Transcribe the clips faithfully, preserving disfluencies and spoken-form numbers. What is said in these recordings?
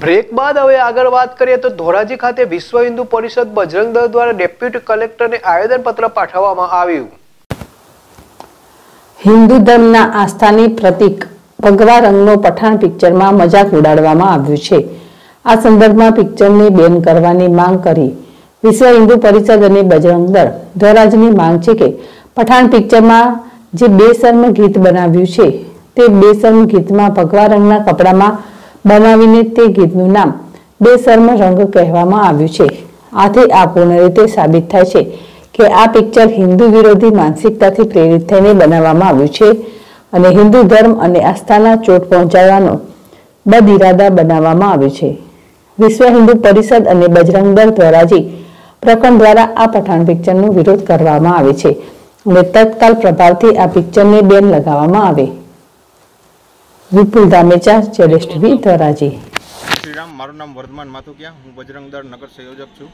Break बाद हवे आगळ वात करीए तो ધોરાજી खाते विश्व हिंदू परिषद बजरंग दल द्वारा डेप्यूटी कलेक्टर ने आवेदन पत्र पाठववामां આવ્યું। हिंदू धर्मना आस्थानी प्रतीक भगवा रंगनो पठाण पिक्चरमा मजाक उडाडवामां આવ્યું છે। आ संदर्भमां पिक्चरने બેન કરવાની માંગ કરી विश्व हिंदू परिषद અને बजरंग दल ધોરાજીની માંગ છે કે पठाण पिक्चरमां जे बेशर्म गीत बनाव्યું છે તે बेशर्म गीतमां भगवा रंगना कपड़ामां बनावीने ते गीतनुं नाम बेशर्म रंग कहेवामां आव्युं छे। आथी आ पूर्ण रीते साबित थाय छे के आ पिक्चर हिंदू विरोधी मानसिकताथी प्रेरित थईने बनाववामां आव्युं छे अने हिंदू धर्म अने आस्थाना चोट पहोंचाडवानो बदइरादा बनाववामां आव्यो छे। विश्व हिंदू परिषद अने बजरंग दल ધોરાજી प्रकरण द्वारा आ पठाण पिक्चरनो विरोध करवामां आवे छे अने तत्काल प्रभावथी आ पिक्चरने बेन लगाववामां आवे। विपुल दामेचा चेलेस्ट भी ધોરાજી। श्री राम, मारू नाम वर्धमान माथुकिया, हूँ बजरंग दल नगर संयोजक छूँ।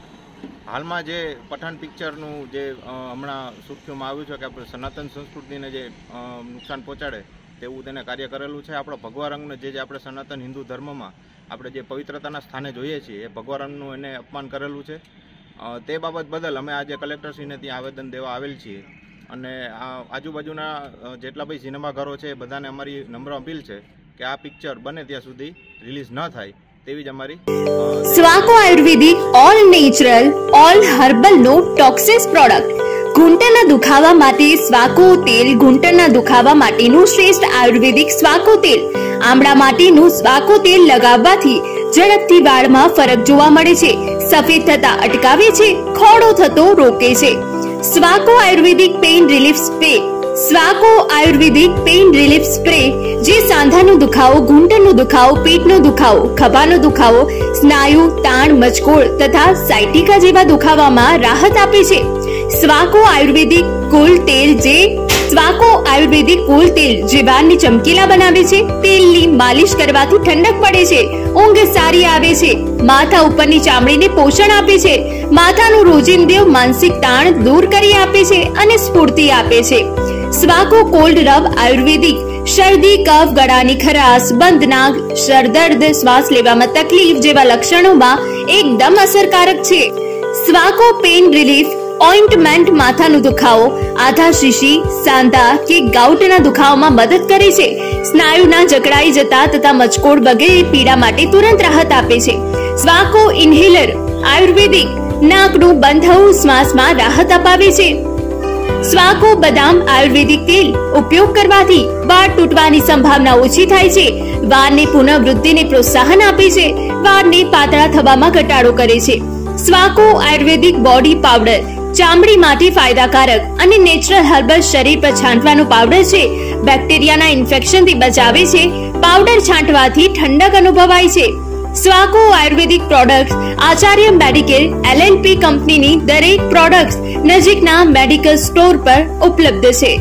हाल में जे पठाण पिक्चरनू जे हमणा सूक्ष्म में आव्युं छे के आपणे सनातन संस्कृतिने जे नुकसान पहोंचाडे तेवुं तेने कार्य करेलुं छे। आपणो भगवा रंगने जे आपणे सनातन हिंदू धर्म में आपणे जे पवित्रताना स्थाने जोईए छीए भगवा रंगनुं एने अपमान करेलुं छे। ते बाबत बदल अमे आजे कलेक्टरश्रीने त्यां आवेदन देवा आवेल छीए અને આ આજુબાજુના જેટલા બી સિનેમાઘરો છે બધાને અમારી નમ્ર અપીલ છે કે આ પિક્ચર બને ત્યાં સુધી રિલીઝ ન થાય તેવી જ અમારી। Swaco Ayurvedic all natural all herbal no toxins product ઘૂંટણના દુખાવા માટે સ્વાકો તેલ, ઘૂંટણના દુખાવા માટેનું શ્રેષ્ઠ આયુર્વેદિક સ્વાકો તેલ, આમળા માટેનું સ્વાકો તેલ લગાવવાથી ઝડપથી વાળમાં ફરક જોવા મળે છે, સફેદ થતા અટકાવે છે, ખોડો થતો રોકે છે। Swaco Ayurvedic pain relief spray, स्वाको Ayurvedic pain relief spray जे सांधानो दुखावो, घूंटणनो दुखावो, पेटनो दुखावो, खभानो दुखावो, स्नायु ताण, मचकोड़ तथा साइटिका जेवा दुखावामां राहत आपे छे। स्वाको आयुर्वेदिक कूल तेल जे स्वाको आयुर्वेदिक कूल तेल जे वाळने चमकीला बनावे छे। तेलनी मालिश करवाथी ठंडक पड़े छे, ઊંઘ સારી આવે છે, માથા ઉપરની ચામડીને પોષણ આપે છે, માથાનું રોજિંદુ માનસિક તાણ દૂર કરી આપે છે અને સ્ફૂર્તિ આપે છે। સ્વાકો કોલ્ડ રબ આયુર્વેદિક શરદી, કફ, ગળાની ખરાશ, બંધ નાક, સરદર્દ, શ્વાસ લેવામાં તકલીફ જેવા લક્ષણોમાં એકદમ અસરકારક છે। સ્વાકો પેઇન રિલીફ ઓઇન્ટમેન્ટ માથાનો દુખાવો, આધા શીશી, સાંધા કે ગાઉટના દુખાવામાં મદદ કરે છે, સ્નાયુના જકડાઈ જતા તથા મચકોડ વગેરે પીડા માટે તુરંત રાહત આપે છે। સ્વાકો ઇન્હેલર આયુર્વેદિક નાકનું બંધાઉ શ્વાસમાં રાહત અપાવે છે। સ્વાકો બદામ આયુર્વેદિક તેલ ઉપયોગ કરવાથી વાળ તૂટવાની સંભાવના ઓછી થાય છે, વાળની પુનઃવૃદ્ધિને પ્રોત્સાહન આપે છે, વાળને પાતળા થવામાં ઘટાડો કરે છે। સ્વાકો આયુર્વેદિક બોડી પાવડર ચામડી માટે ફાયદાકારક અને નેચરલ હર્બલ શરીર પર છાંટવાનો પાવડર છે, બેક્ટેરિયાના ઇન્ફેક્શનથી બચાવે છે, પાવડર છાંટવાથી ઠંડક અનુભવાય છે। સ્વાકો Ayurvedic products Acharya medical L L P કંપનીની દરેક પ્રોડક્ટ્સ નજીકના મેડિકલ સ્ટોર પર ઉપલબ્ધ છે।